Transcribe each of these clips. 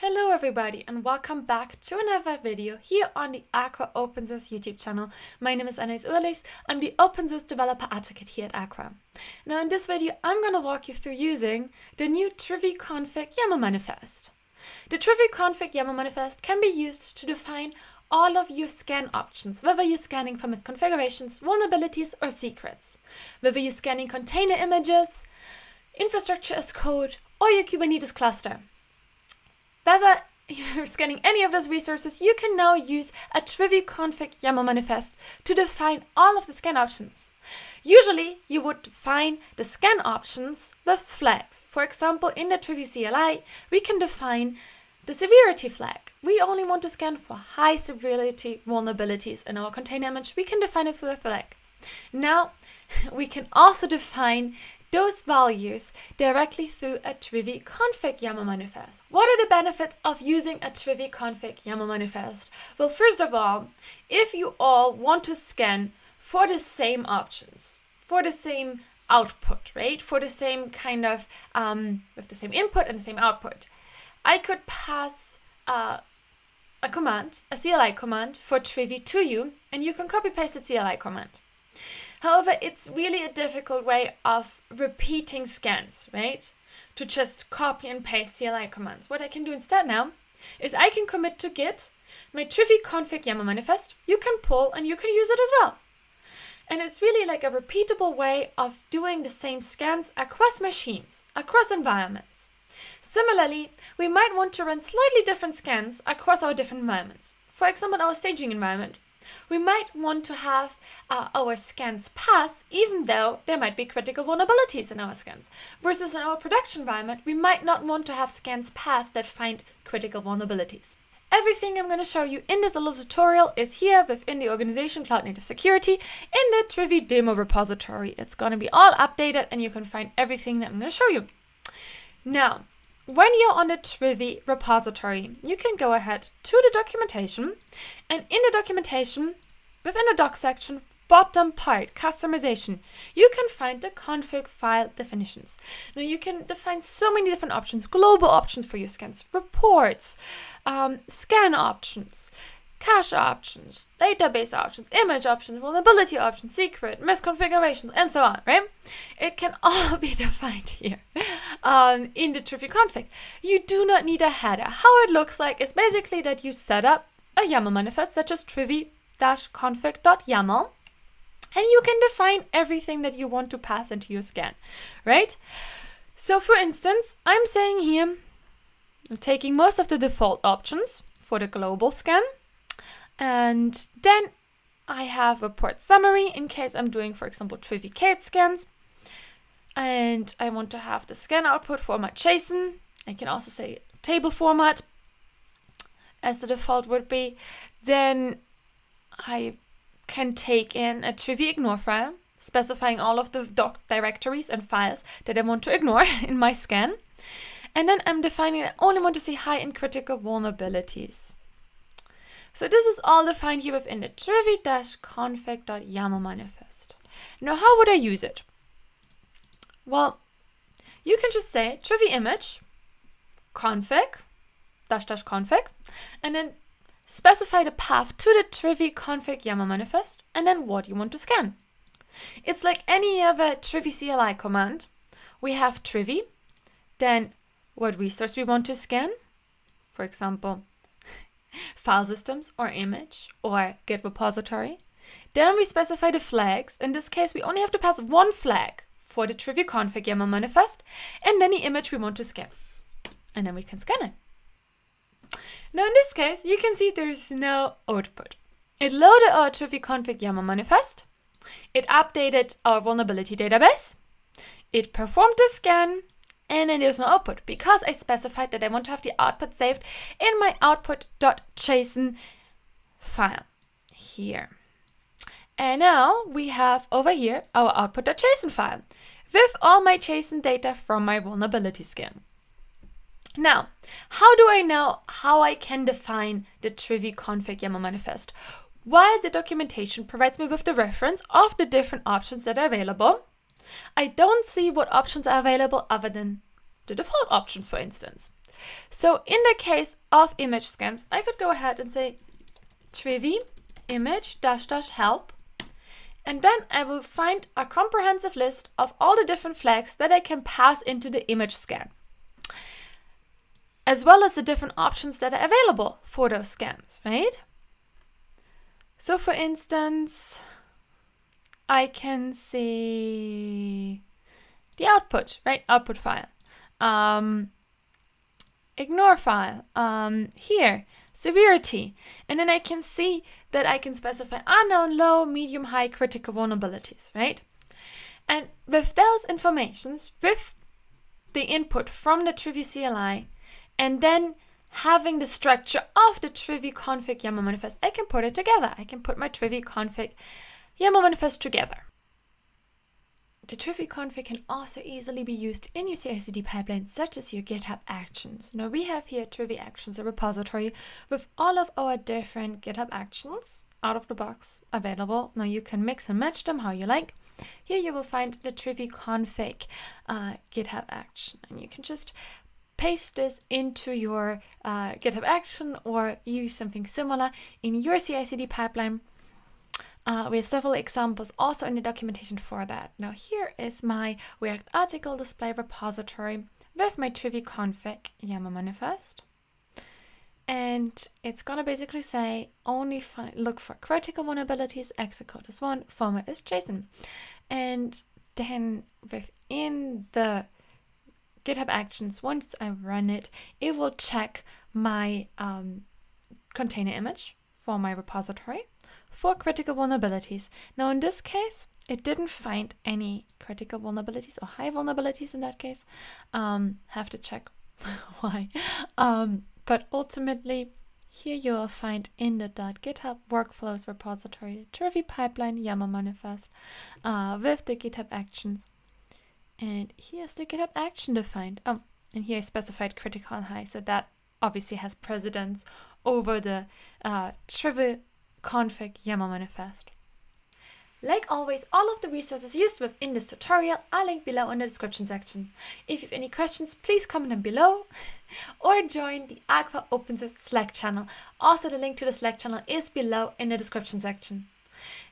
Hello everybody and welcome back to another video here on the Aqua Open Source YouTube channel. My name is Anais Ullis. I'm the Open Source Developer Advocate here at Aqua. Now in this video I'm going to walk you through using the new trivy-config.yaml manifest. The trivy-config.yaml manifest can be used to define all of your scan options, whether you're scanning for misconfigurations, vulnerabilities or secrets, whether you're scanning container images, infrastructure as code or your Kubernetes cluster. Whether you're scanning any of those resources, you can now use a trivy-config.yaml manifest to define all of the scan options. Usually, you would define the scan options with flags. For example, in the trivy CLI, we can define the severity flag. We only want to scan for high severity vulnerabilities in our container image. We can define it through a flag. Now, we can also define those values directly through a trivy-config.yaml manifest. What are the benefits of using a trivy-config.yaml manifest? Well, first of all, if you all want to scan for the same options, for the same output, right? For the same kind of, with the same input and the same output, I could pass a command, a CLI command for trivy to you, and you can copy paste the CLI command. However, it's really a difficult way of repeating scans, right? To just copy and paste CLI commands. What I can do instead now is I can commit to Git my trivy-config.yaml manifest. You can pull and you can use it as well. And it's really like a repeatable way of doing the same scans across machines, across environments. Similarly, we might want to run slightly different scans across our different environments. For example, our staging environment. We might want to have our scans pass, even though there might be critical vulnerabilities in our scans. Versus in our production environment, we might not want to have scans pass that find critical vulnerabilities. Everything I'm going to show you in this little tutorial is here within the organization Cloud Native Security in the trivy-demo repository. It's going to be all updated and you can find everything that I'm going to show you. Now, when you're on the Trivy repository, you can go ahead to the documentation, and in the documentation, within the doc section, bottom part, customization, you can find the config file definitions. Now you can define so many different options, global options for your scans, reports, scan options, cache options, database options, image options, vulnerability options, secret, misconfigurations, and so on, right? It can all be defined here in the trivy-config. You do not need a header. How it looks like is basically that you set up a YAML manifest such as trivy-config.yaml, and you can define everything that you want to pass into your scan, right? So for instance, I'm saying here, I'm taking most of the default options for the global scan, and then I have report summary in case I'm doing, for example, trivy-Kate scans. And I want to have the scan output format JSON. I can also say table format as the default would be. Then I can take in a trivy-ignore file, specifying all of the doc directories and files that I want to ignore in my scan. And then I'm defining I only want to see high and critical vulnerabilities. So this is all defined here within the trivy-config.yaml manifest. Now, how would I use it? Well, you can just say trivy image config --config, and then specify the path to the trivy-config.yaml manifest, and then what you want to scan. It's like any other trivy CLI command. We have trivy, then what resource we want to scan, for example, file systems or image or Git repository. Then we specify the flags. In this case, we only have to pass one flag for the trivy-config.yaml manifest and any image we want to scan. And then we can scan it. Now in this case, you can see there's no output. It loaded our trivy-config.yaml manifest. It updated our vulnerability database. It performed the scan. And then there's no output because I specified that I want to have the output saved in my output.json file here. And now we have over here our output.json file with all my JSON data from my vulnerability scan. Now, how do I know how I can define the trivy-config.yaml manifest? While the documentation provides me with the reference of the different options that are available, I don't see what options are available other than the default options, for instance. So in the case of image scans, I could go ahead and say trivy image --help, and then I will find a comprehensive list of all the different flags that I can pass into the image scan, as well as the different options that are available for those scans, right? So for instance, I can see the output, right? Output file, ignore file, here, severity. And then I can see that I can specify unknown, low, medium, high, critical vulnerabilities, right? And with those informations, with the input from the Trivy CLI, and then having the structure of the trivy-config.yaml manifest, I can put it together. I can put my trivy-config.yaml manifest together. The trivy-config can also easily be used in your CI/CD pipelines, such as your GitHub Actions. Now we have here Trivy Actions, a repository with all of our different GitHub Actions out of the box available. Now you can mix and match them how you like. Here you will find the trivy-config GitHub Action, and you can just paste this into your GitHub Action or use something similar in your CI/CD pipeline. We have several examples also in the documentation for that. Now here is my React article display repository with my trivy-config.yaml manifest. And it's gonna basically say only look for critical vulnerabilities, execute as one, format as JSON. And then within the GitHub Actions, once I run it, it will check my container image for my repository for critical vulnerabilities. Now in this case, it didn't find any critical vulnerabilities or high vulnerabilities in that case. Have to check why. But ultimately, here you will find in the .github workflows repository, the Trivy pipeline YAML manifest with the GitHub Actions. And here's the GitHub Action defined. Oh, and here I specified critical and high, so that obviously has precedence over the trivy-config.yaml manifest. Like always, all of the resources used within this tutorial are linked below in the description section. If you have any questions, please comment them below or join the Aqua Open Source Slack channel. Also, the link to the Slack channel is below in the description section.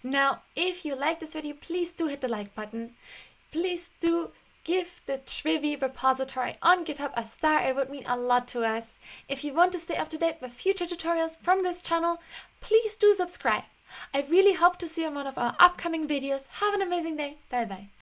Now, if you like this video, please do hit the like button. Please do give the Trivy repository on GitHub a star. It would mean a lot to us. If you want to stay up to date with future tutorials from this channel, please do subscribe. I really hope to see you in one of our upcoming videos. Have an amazing day. Bye bye.